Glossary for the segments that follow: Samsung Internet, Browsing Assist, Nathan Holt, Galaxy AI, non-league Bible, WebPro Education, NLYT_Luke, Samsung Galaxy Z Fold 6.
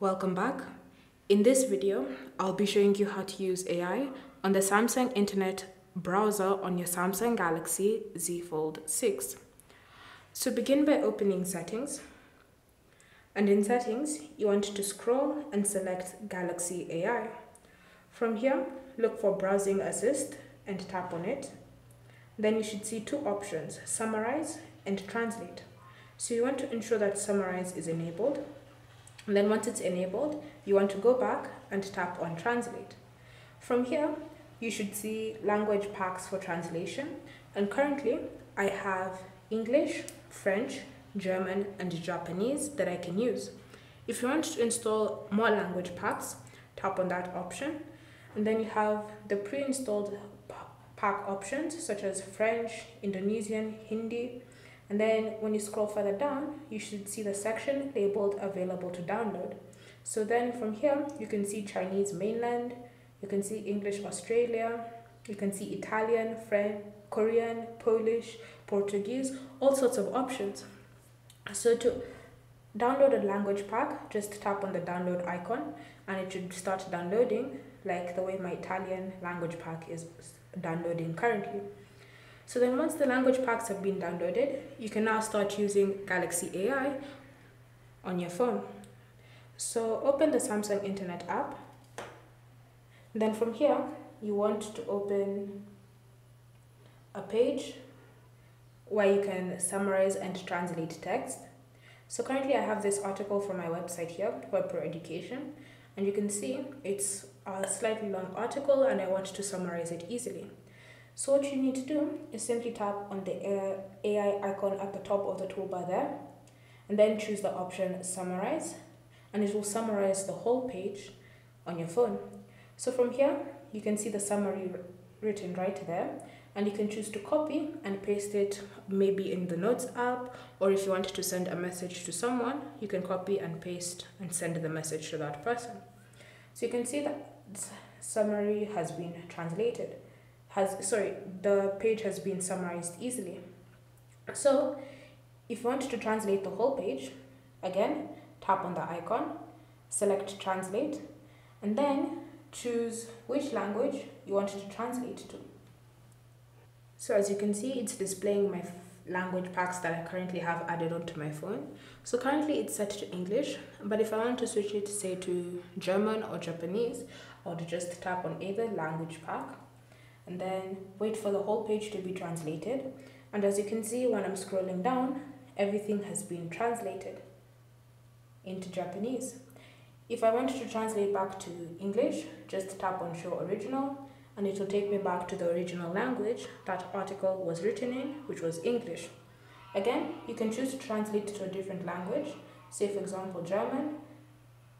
Welcome back. In this video, I'll be showing you how to use AI on the Samsung Internet browser on your Samsung Galaxy Z Fold 6. So begin by opening Settings. And in Settings, you want to scroll and select Galaxy AI. From here, look for Browsing Assist and tap on it. Then you should see two options, Summarize and Translate. So you want to ensure that Summarize is enabled. And then once it's enabled, you want to go back and tap on Translate. From here, you should see language packs for translation. And currently, I have English, French, German, and Japanese that I can use. If you want to install more language packs, tap on that option. And then you have the pre-installed pack options, such as French, Indonesian, Hindi. And then when you scroll further down, you should see the section labeled available to download. So then from here, you can see Chinese mainland, you can see English Australia, you can see Italian, French, Korean, Polish, Portuguese, all sorts of options. So to download a language pack, just tap on the download icon and it should start downloading, like the way my Italian language pack is downloading currently. So then once the language packs have been downloaded, you can now start using Galaxy AI on your phone. So open the Samsung Internet app. Then from here, you want to open a page where you can summarize and translate text. So currently I have this article from my website here, WebPro Education, and you can see it's a slightly long article and I want to summarize it easily. So what you need to do is simply tap on the AI icon at the top of the toolbar there, and then choose the option Summarize, and it will summarize the whole page on your phone. So from here, you can see the summary written right there, and you can choose to copy and paste it maybe in the Notes app, or if you wanted to send a message to someone, you can copy and paste and send the message to that person. So you can see that summary has been translated. The page has been summarized easily. So if you want to translate the whole page, again, tap on the icon, select Translate, and then choose which language you want to translate to. So as you can see, it's displaying my language packs that I currently have added onto my phone. So currently it's set to English, but if I want to switch it, say, to German or Japanese, I would just tap on either language pack, and then wait for the whole page to be translated. And as you can see, when I'm scrolling down, everything has been translated into Japanese. If I wanted to translate back to English, just tap on Show Original, and it will take me back to the original language that article was written in, which was English. Again, you can choose to translate it to a different language. Say, for example, German.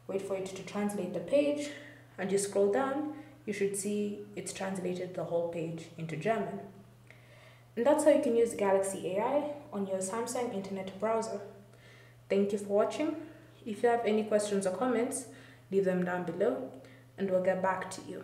Wait for it to translate the page, and just scroll down. You should see it's translated the whole page into German. And that's how you can use Galaxy AI on your Samsung Internet browser. Thank you for watching. If you have any questions or comments, leave them down below and we'll get back to you.